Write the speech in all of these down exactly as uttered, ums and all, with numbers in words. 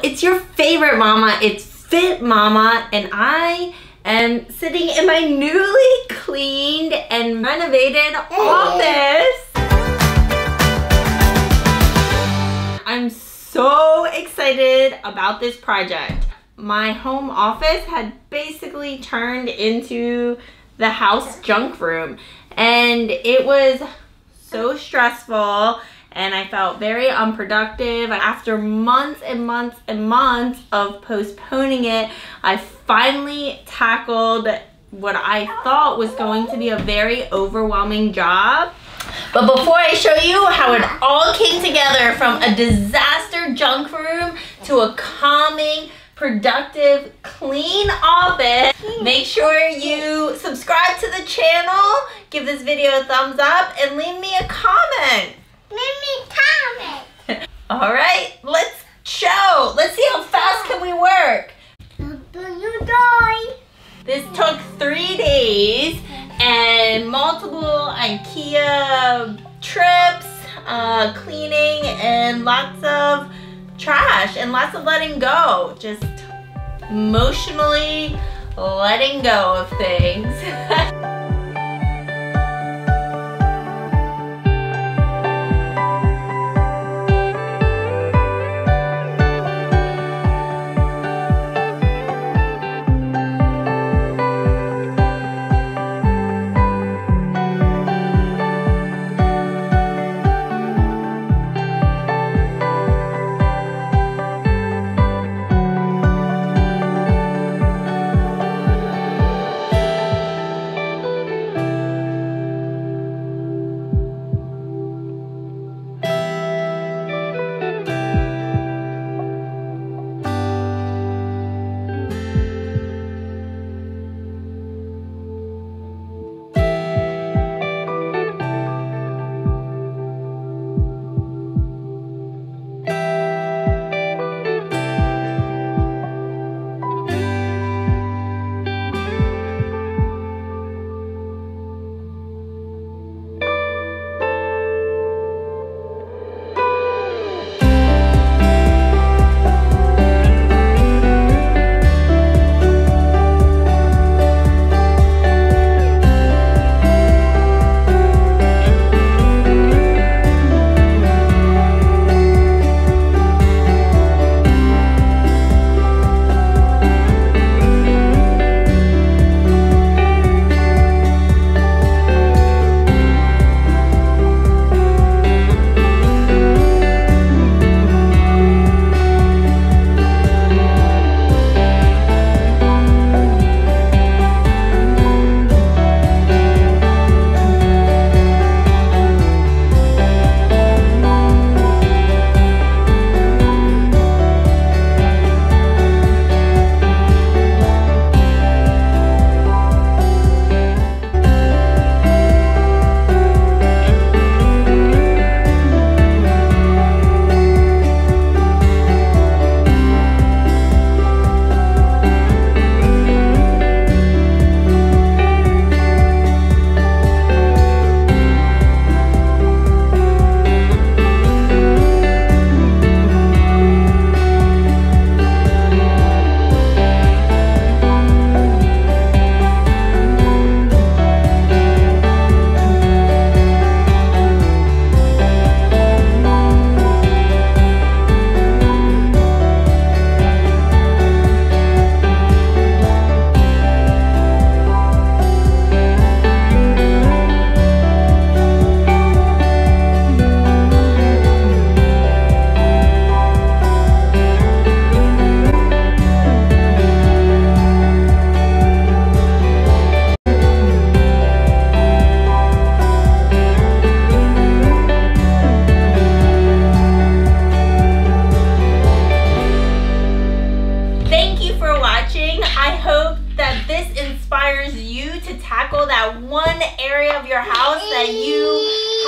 Hello, it's your favorite mama, it's Fit Mama, and I am sitting in my newly cleaned and renovated office. I'm so excited about this project. My home office had basically turned into the house junk room, and it was so stressful. And I felt very unproductive. After months and months and months of postponing it, I finally tackled what I thought was going to be a very overwhelming job. But before I show you how it all came together from a disaster junk room to a calming, productive, clean office, make sure you subscribe to the channel, give this video a thumbs up, and leave me a comment. Let me comment. All right, let's show. Let's see how fast can we work. This took three days and multiple IKEA trips, uh, cleaning, and lots of trash and lots of letting go. Just emotionally letting go of things. I hope that this inspires you to tackle that one area of your house that you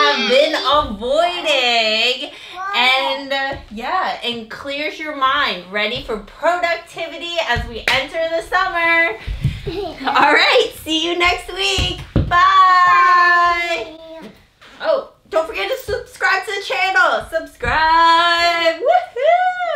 have been avoiding, and uh, yeah, and clears your mind, ready for productivity as we enter the summer. All right, see you next week. Bye. Bye. Oh, don't forget to subscribe to the channel. Subscribe. Woohoo!